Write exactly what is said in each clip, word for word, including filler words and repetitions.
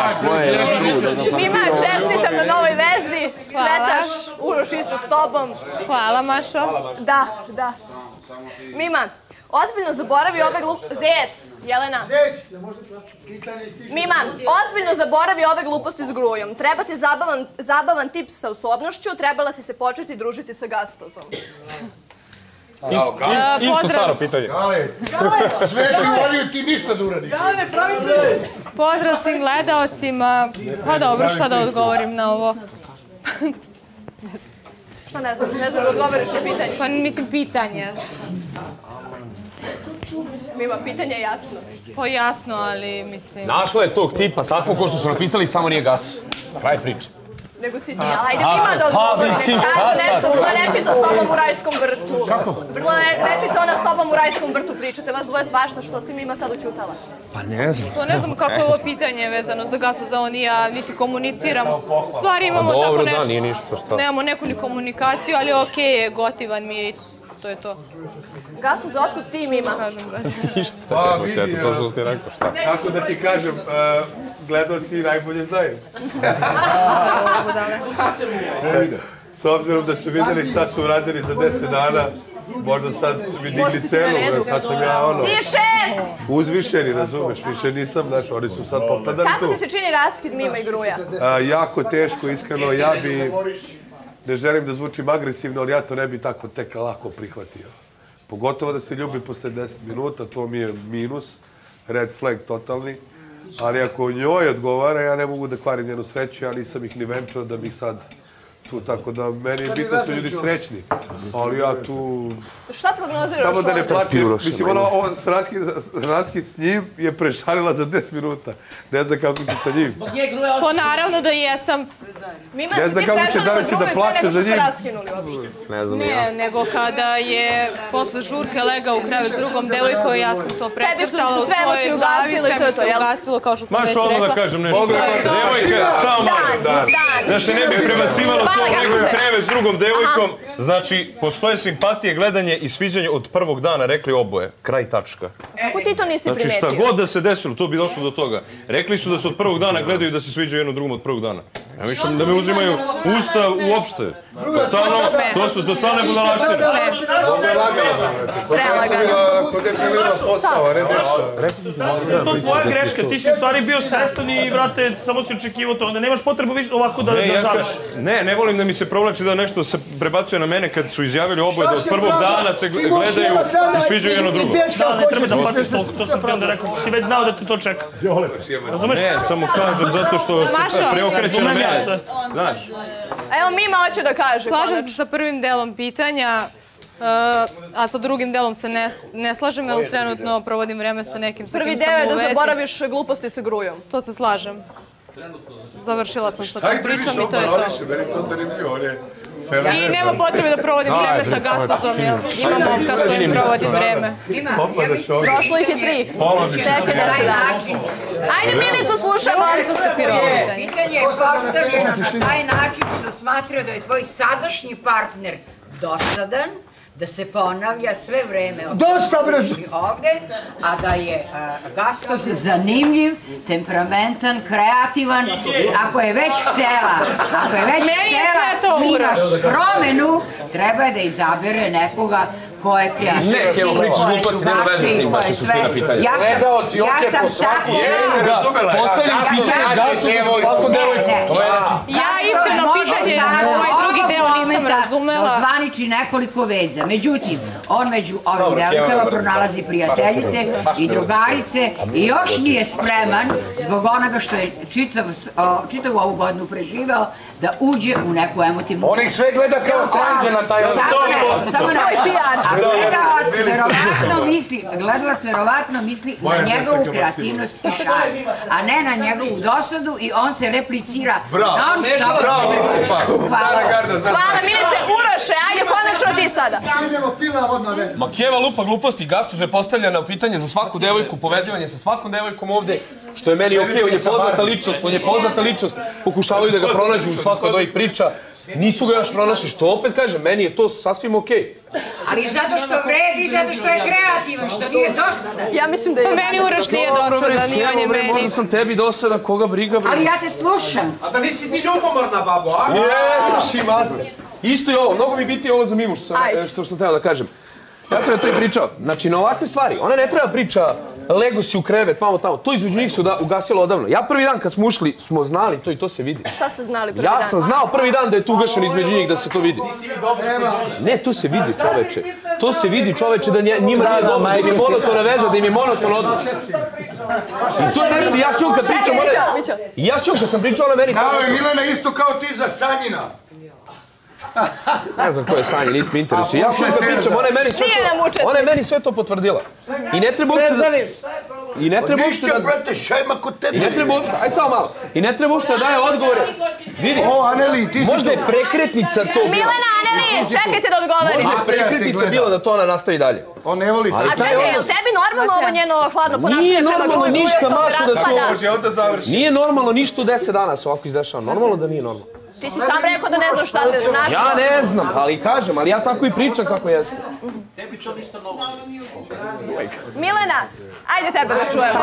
Tako je, trud. Mima, čestitam na novoj vezi. Cvetaš, Uroš isto s tobom. Hvala, Mašo. Da, da. Mima, ozbiljno zaboravi ove gluposti... Zec, Jelena. Mima, ozbiljno zaboravi ove gluposti s Grujom. Treba ti zabavan tip sa osobnošću, trebala si se početi družiti sa Gastozom. Isto staro pitanje. Gale, sve ti voliju ti ništa da uradiš. Gale, pravi ti! Pozdrav svim gledalcima. Pa dobro, šta da odgovorim na ovo? Pa ne znam, ne znam da odgovoriš na pitanje. Pa mislim, pitanje. Mima, pitanje je jasno. Pa jasno, ali mislim... Našla je tog tipa, tako ko što su napisali, samo nije Gastos. Kraj priče. Nego si ti, ali ajde Mima da odgovorim. Kaži nešto, vrlo nečito s tobom u rajskom vrtu. Kako? Vrlo nečito ona s tobom u rajskom vrtu pričate. Vas dvoje svašta što si Mima sad učutala. Pa ne znam. To ne znam kako je ovo pitanje vezano za Gastu, za on i ja niti komuniciramo. U stvari imamo tako nešto. Nemamo neku ni komunikaciju, ali okej je, gotivan mi je i to je to. Gastu, za otkud ti Mima? Ništa, evo, to što ste rekao, šta? Kako da ti kažem, gledalci najbolje znaju. S obzirom da su videli šta su uradili za deset dana, možda sad mi digli celu, sad sam ja ono... Tiše! Uzvišeni, razumeš, više nisam, znaš, oni su sad popadali tu. Kako ti se čini raskid Mima i Gruja? Jako teško, iskreno, ja bi... Ne želim da zvučim agresivno, ali ja to ne bi tako tek lako prihvatio. Pogotovo da se ljubi posle deset minuta, to mi je minus, red flag totalni. Ali ako njoj odgovara, ja ne mogu da kvarim njenu sreću, ja nisam ih ni venčao da bih sad tu, tako da meni je bitno su ljudi srećni. Ali ja tu... Šta prognoziraš? Samo da ne plačem. Mislim, ono, raskid s njim je prešalila za deset minuta. Ne znam kako će sa njim. Po naravno da jesam. Ne znam kako će da će da plače za njim. Ne, nego kada je posle žurke legao u krevet s drugom devojkom, ja sam to pretpostavila u svojoj glavi, sve mi se ugasilo, kao što sam već rekla. Maš, ono da kažem nešto. Devojka, samo malo. Znači, ne bih prebacivalo to, nego je krevet s drugom devojkom. Znači, postoje simpatije, gledanje i sviđanje od prvog dana, rekli oboje. Kraj tačka. Kako ti to nisi primetio? Znači, šta god da se desilo, to bi došlo do toga. Rekli su da se od prvog dana gledaju da se sviđaju jedno drugom od prvog dana. Ja mišljam da me uzimaju usta uopšte. To su totalne budalaštine. Prelagano. Kod je primjerno posao, ne dešava. To je tvoja greška, ti si u stvari bio svestan i vrate, samo si očekivao to. Onda nemaš potrebu više ovako da završi. Ne, ne volim da mi se provlači da nešto se prebacuje na mene kad su izjavili oboje da od prvog dana se gledaju i sviđaju jedno drugo. Da, ne treba da platiš toliko, to sam ti onda rekao. Si već znao da te to čeka. Razumeš? Ne, samo kažem zato što se preokreće na mene. Znaš? Evo Mima hoće da kaže. Slažem se sa prvim delom pitanja, a sa drugim delom se ne slažem, jer trenutno provodim vreme sa nekim sa kim sam u vezi. Prvi deo je da zaboraviš gluposti sa Grujom. To se slažem. Završila sam sa tom pričom i to je to. I nema potrebe da provodim vreme sa Gastozom, jer imam momka s kojim provodim vreme. Prošlo ih je tri. Čekaj da se dana. Ajde Milicu slušamo. Pitanje je postavljeno na taj način što smatrao da je tvoj sadašnji partner dosadan, da se ponavlja sve vreme ovde, a da je Gastos zanimljiv, temperamentan, kreativan, ako je već htela, ako je već htela Mima promenu, treba je da izabere nekoga ko je kreativno. Ne, evo pričaš gluposti, nema veze s tim, baš je suština pitanja. Gledalci, oće po svaki jedan razumela. Postavljam pitanje Gastosu za svaku devojku. Ja iskreno pitanje, ovaj drugi deo nisam razumela. Ozvaniči nekoliko veza. Međutim, on među ovim devojkama pronalazi prijateljice i drugarice i još nije spreman, zbog onoga što je čitavu ovu godinu preživao, da uđe u neku emotivnu... On ih sve gleda kao tranđe na taj sto posto. Samo na pijan. A gledalac verovatno misli na njegovu kreativnost i šalj, a ne na njegovu dosadu i on se replicira non stop. Bravo, hvala Milice, Uroše, ajde konačno ti sada. Makijeva lupa gluposti, Gastože postavlja na pitanje za svaku devojku, povezivanje sa svakom devojkom ovde, što je meni okej, on je poznata ličnost, on je poznata ličnost, pokušavaju da ga pronađu u svakoj od ovih priča. Nisu ga još pronašli, što opet kažem, meni je to sasvim okej. Ali zato što vredi, zato što je kreativan, što nije dosadan. Ja mislim da je... Pa meni Uroš nije dosadan, nije on je meni. Možda sam tebi dosadan, koga briga briga. Ali ja te slušam. A da nisi ti ljubomorna, babo, a? Je, još i madre. Isto je ovo, mnogo mi biti ovo za Mimu što sam trebao da kažem. Ja sam joj to i pričao. Znači, na ovakve stvari, ona ne treba priča lego si u krevet, vamo tamo. To između njih su ugasilo odavno. Ja prvi dan kad smo ušli, smo znali to i to se vidi. Šta ste znali prvi dan? Ja sam znao prvi dan da je tu ugašen između njih, da se to vidi. Ne, to se vidi, čoveče. To se vidi, čoveče, da njima nije dobro, da im je monotona veza, da im je monoton odnos. I to je nešto, ja s njom kad pričam... Ja s njom kad sam pričao, ona meni... Kao je Milena isto kao ti za Sanjina. Ne znam ko je Sanje, niti mi interesuje. Ja sve kad pričam, ona je meni sve to potvrdila. I ne treba uopšte... I ne treba uopšte... I ne treba uopšte... Aj samo malo. I ne treba uopšte da daje odgovore. Vidi, možda je prekretnica to... Milena, Aneli, čekajte da odgovorim. Možda je prekretnica bila da to ona nastavi dalje. On ne voli to. A čekaj, je li tebi normalno ovo njeno hladno ponašanje? Nije normalno ništa, Maša, da se ovo... Nije normalno ništa u deset dana se ovako izdešava. Normalno da nije normalno. Ti si sam rekao da ne znaš šta te znaš. Ja ne znam, ali kažem, ali ja tako i pričam kako jeste. Tebi čo ništa novo. Milena, ajde tebe da čujem.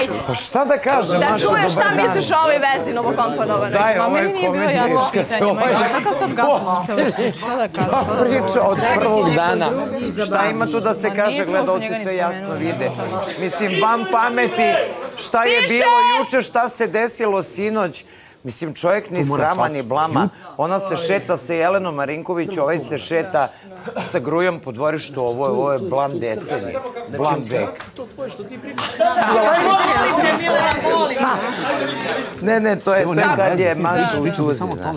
Ajde. Pa šta da kažem? Da čuješ šta misliš o ovoj vezi novokomponovanoj. Daj, ovo je komediješka se ovo je. Kako sad gašaš se ovo? Šta da kažem? Pa priča od prvog dana. Šta ima tu da se kaže, gledalci sve jasno vide. Mislim, vam pameti šta je bilo juče, šta se desilo sinoć. Mislim, čovjek ni srama, ni blama. Ona se šeta sa Jelenom Marinković, ovaj se šeta sa Grujom po dvorištu. Ovo je blam deceni, blam vek. Ne, ne, to je kad je Maša u tuzi, znaš.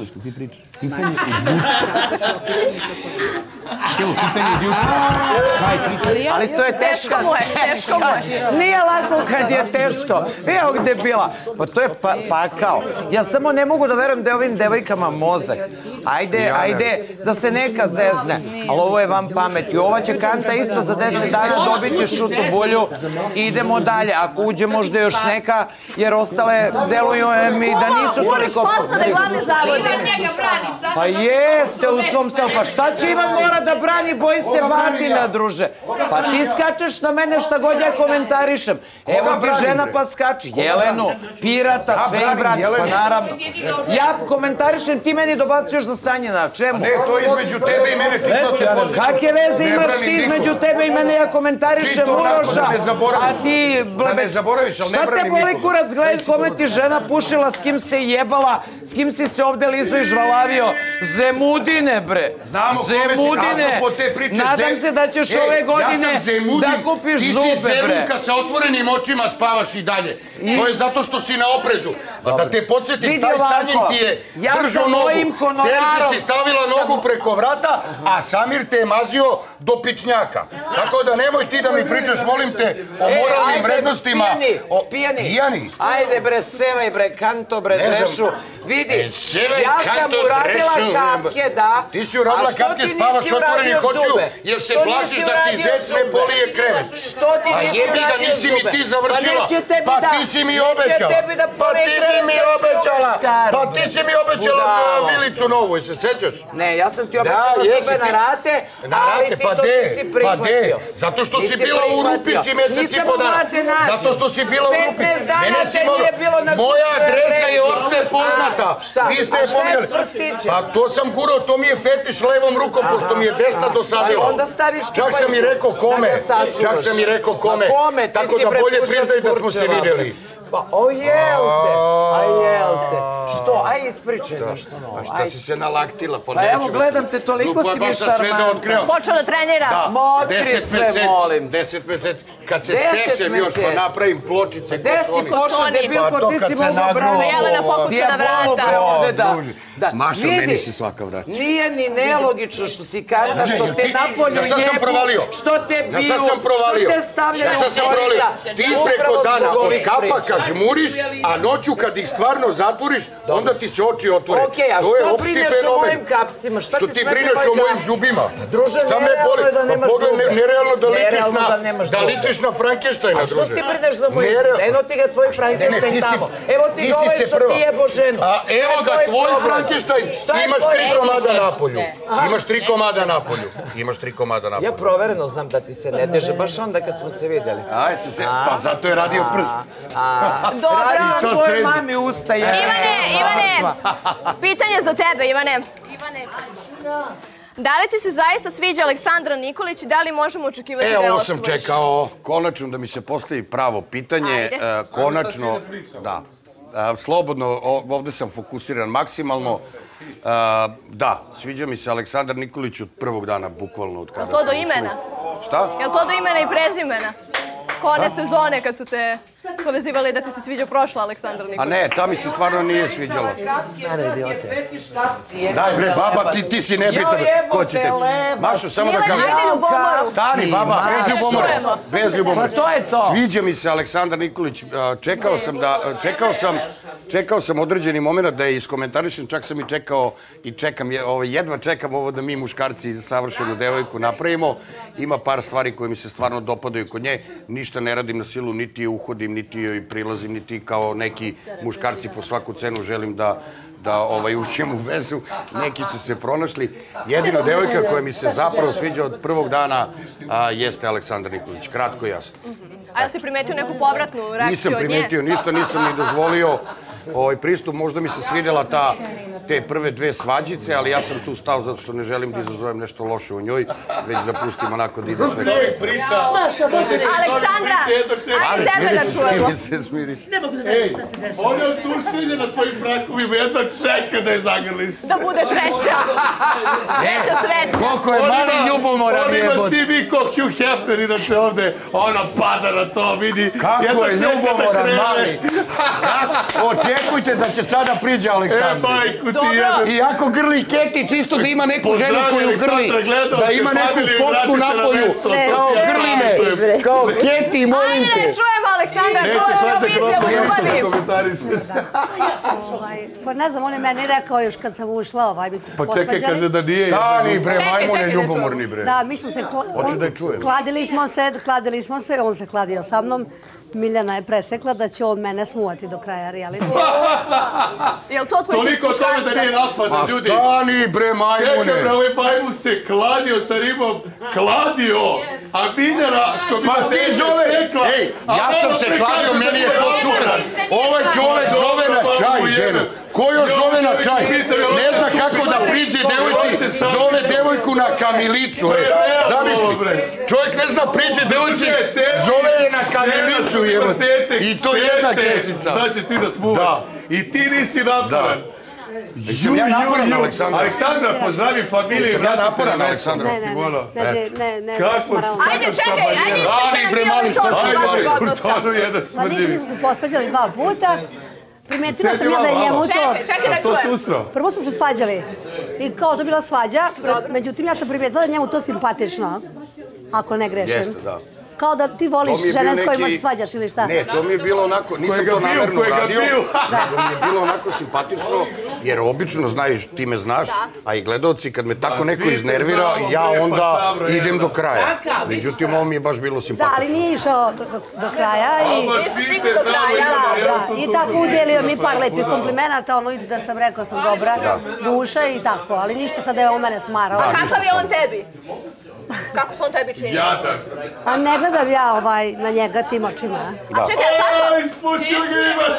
Ali to je teško, teško. Nije lako kad je teško. Evo gde bila. Pa to je pakao. Ja samo ne mogu da verujem da je ovim devojkama mozak. Ajde, ajde, da se neka zezne. Ali ovo je vam pamet. I ova će Kanta isto za deset dana dobiti šut u bulju. Idemo dalje. Ako uđe možda još neka, jer ostale deluju mi da nisu toliko... Ovo, Uroš postane glavni zavodnik. Pa jeste u svom sam. Pa šta će Ivan mora da brani? Boji se Martina, druže. Pa ti skačeš na mene šta god ja komentarišem. Evo ti žena pa skači. Jelenu, Pirata, sve i braniš. Pa naravno. Ja komentarišem, ti meni dobacuješ za Sanjina. Čemu? Ne, to je između tebe i mene. Kakve veze imaš ti između tebe i mene? Ja komentarišem Uroša. A ti... Šta te boli kurac? Gledaj kome ti žena pušila, s kim se jebala, s kim si se ovde lizo i žvalavio. Zemudine, bre. Zemudine. Nadam se da ćeš ove godine da kupiš zube, bre. Ti si Zemunka sa otvorenim očima spavaš i dalje. To je zato što si na oprezu. Da te podsjetim, taj Sanjin ti je držao nogu. Terzi si stavila nogu preko vrata, a Samir te je mazio do pičnjaka. Tako da nemoj ti da mi pričaš, molim te, o moralnim vrednostima. Pijani, pijani. Ajde bre, sevaj bre, kanto bre, drešu. Vidi, ja sam uradila kapke, da. Ti si uradila kapke, spavaš otvorenih očiju, jer se plašiš da ti zec ne polije krevet. Što ti nisi uradio zube? A jebi da nisi mi ti završila, pa ti si mi obećala. Pa ti si mi obećala, pa ti si mi obećala vilicu novu, se sećaš? Ne, ja sam ti obećala zube na rate, ali ti to nisi prihvatio. Zato što si bila u rupici mjesec i po dana. Zato što si bila u rupici. Moja adresa je opšte poznata. Vi ste je pomijeli. Pa to sam gurao, to mi je fetiš levom rukom, pošto mi je desna dosadila. Čak sam i rekao kome. Čak sam i rekao kome. Tako da bolje priznaj da smo se vidjeli. Pa o jel te, a jel te. Što, aj ispričaj nešto novo. A šta si se nalaktila? Pa evo gledam te, toliko si mi šarmantna. Počeo da trenira. Da, deset mesec, deset mesec. Kad se stešem još pa napravim pločice. Gde si pošao debilko, ti si mogu brano. Dijabolo bre ovde, da. Mašo, meni si svaka vrata. Nije ni nelogično što si Kanta, što te napolju jebu, što te biju, što te stavljaju u korita. Ti preko dana od kapaka žmuriš, a noću kad ih stvarno zatvoriš, onda ti se oči otvore. Okej, a što brineš o mojim kapcima? Što ti brineš o mojim zubima? Druže, nerealno je da nemaš zube. Nerealno da nemaš zube. ideš na Frankensteina, druže. A što ti brdeš za moju ženu? Eno ti ga tvoj Frankenstein tamo. Evo ti ga ovaj što ti jebo ženu. Evo ga tvoj Frankenstein. Imaš tri komada napolju. Imaš tri komada napolju. Imaš tri komada napolju. Ja provereno znam da ti se ne teže, baš onda kad smo se vidjeli. Aj, su se, pa zato je radio prst. Dobra, tvoj mami usta je. Ivane, Ivane, pitanje za tebe, Ivane. Ivane, da li ti se zaista sviđa Aleksandar Nikolić i da li možemo očekivati da je osvojiš? E, ovo sam čekao, konačno da mi se postavi pravo pitanje, konačno, da, slobodno, ovde sam fokusiran maksimalno, da, sviđa mi se Aleksandar Nikolić od prvog dana, bukvalno od kada sam ušli. Je li to do imena? Šta? Je li to do imena i prezimena? Kone sezone kad su te povezivali da ti se sviđa prošla Aleksandar Nikolić. A ne, ta mi se stvarno nije sviđala. Daj bre, baba, ti si nebitan. Ko će te? Mašo, samo da kažem. Stani, baba, bez ljubomore. Bez ljubomore. Sviđa mi se Aleksandar Nikolić. Čekao sam da, čekao sam, čekao sam određeni moment da je iskomentarišen. Čak sam i čekao i čekam, jedva čekam ovo da mi muškarci savršenu devojku napravimo. Ima par stvari koje mi se stvarno dopadaju kod nje. Ništa ne radim na silu, niti je uhodim, niti joj prilazim, niti kao neki muškarci po svaku cenu želim da uđem u vezu. Neki su se pronašli. Jedina devojka koja mi se zapravo sviđa od prvog dana jeste Aleksandar Nikolić. Kratko i jasno. A jel si primetio neku povratnu reakciju od nje? Nisam primetio ništa, nisam ni dozvolio pristup. Možda mi se svidjela te prve dve svađice, ali ja sam tu stao zato što ne želim da izazovem nešto loše u njoj, već da pustim onako da idem sve. Sve je priča! Aleksandra, ali tebe da čujemo. Ne mogu da vedem šta se dešava. Ona je tušilja na tvojim brakovima, jedna čeka da je zagrliš. Da bude treća. Treća sreća. Koliko je mali ljubomora. Onima si mi ko Hugh Hefner, inače ovde, ona pada na to, vidi. Kako je ljubomoran mali. Očekujte da će sada priđe Aleksandra. E, majku ti jebe. I ako grli Keti, čisto da ima neku ženu koju grli. Da ima neku fotku napolju. Kao grli me. Kao Keti, molim te. Ajde, čujemo Aleksandra. Čujemo Euroviziju u ljubavi. Pa ne znam, on je meni rekao još kad sam ušla. Pa čekaj, kaže da nije. Stani bre, majmune ljubomorni bre. Da, mi smo se... Hoću da je čujem. Kladili smo se, kladili smo se. On se kladio sa mnom. Miljana je presekla da će on mene smuvati do kraja realitije. Toliko o tome da nije napada, ljudi. A stani bre, majmune. Čekaj, ovaj majmun se kladio sa ribom. Kladio! A Miljana, što bi na teže sekla. Ej, ja sam se kladio, meni je to sutra. Ovaj čovek zove na čaj ženu. Ko još zove na čaj? Ne zna kako da priđe devojci, zove devojku na kamilicu. Zamisli, čovjek ne zna priđe devojci, zove je na kamilicu. I to je jedna kesica. Znaćeš ti da smuvaš. I ti nisi naporan. Jesam ja naporan, Aleksandra? Aleksandra, pozdravi familiju. Jesam ja naporan, Aleksandra? Ne, ne, ne. Ajde, čekaj, ajde ispričaj nam je to su vašeg odnosa. Ma ništa smo se posvađali dva puta. Primetila sam ja da je njemu to... Čekaj, čekaj da čujem. Prvo su se svađali. I kao to bila svađa. Međutim, ja sam primetila da je njemu to simpatično. Ako ne grešim. Kao da ti voliš žene s kojima se svađaš ili šta? Ne, to mi je bilo onako... Nisam to namerno radio. Nego mi je bilo onako simpatično. Jer obično, znaš, ti me znaš. A i gledalci, kad me tako neko iznervira, ja onda idem do kraja. Međutim, ovo mi je baš bilo simpatično. Da, ali nije išao do kraja. I tako udelio mi par lepih komplimenata. Ono da sam rekao sam dobra duša i tako. Ali ništa sad je o mene smarao. A kakav je on tebi? Kako se on tebi čini? Jadan. A ne gledam ja na njega tim očima. A čekaj, tako? Eee, ispušio ga imat!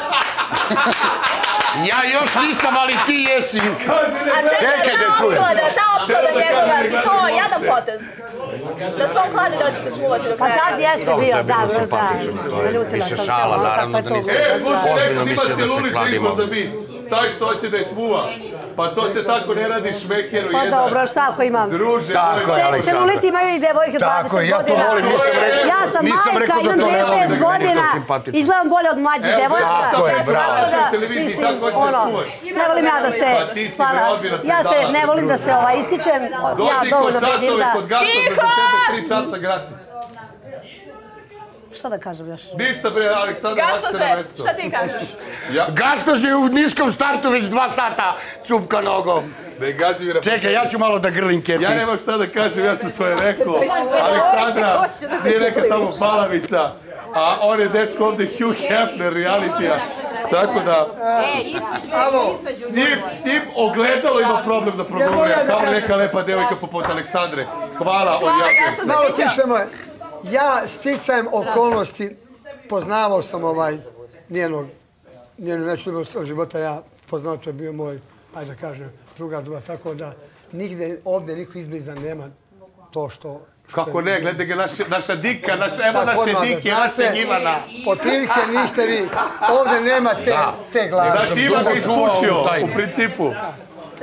Ja još nisam, ali ti jesi. A čekaj, ta opklada, ta opklada njegova, to jadan potez. Da se on kladi da će te smuvati do kraja. Pa tad jeste bio, da, da. Naljutila sam se ono kako je to gledala. E, možeš rekao da ima celuli klikma za bis. Taj što hoće da je smuva. Pa to se tako ne radi šmekeru jedan. Pa dobro, šta ako imam? Druže, celulit imaju i devojke dvadeset godina. Ja sam majka, imam dvadeset šest godina. Izgledam bolje od mlađih devojaka. Tako je, bravo. Mislim, ono, ne volim ja da se... Ja se ne volim da se ističem. Ja dovoljno vidim da... Tiho! Šta da kažem još? Ništa bre, Aleksandar. Gasto se, šta ti kažeš? Gasto se u niskom startu već dva sata cupka nogom. Ne gazi mi na... Čekaj, ja ću malo da grlim Keti. Ja nemam šta da kažem, ja sam svoje rekao. Aleksandra nije neka tamo Balavica, a on je dečko ovde Hugh Hefner, realitija. Tako da... S njim ogledalo ima problem da progovorim. Kao neka lepa devojka poput Aleksandre. Hvala od Jakne. Malo tišemo. Ja sticajem okolnosti, poznavao sam ovaj njenog, njenu veću ljubav života, ja poznao, to je bio moj, ajde da kažem, druga ljubav, tako da nigde ovde niko izblizan nema to što... Kako ne, gledaj ga, naša dika, evo naše dike, naše Ivana. Od prilike niste vi, ovde nema te glave. Znači Ivan je izvušio, u principu.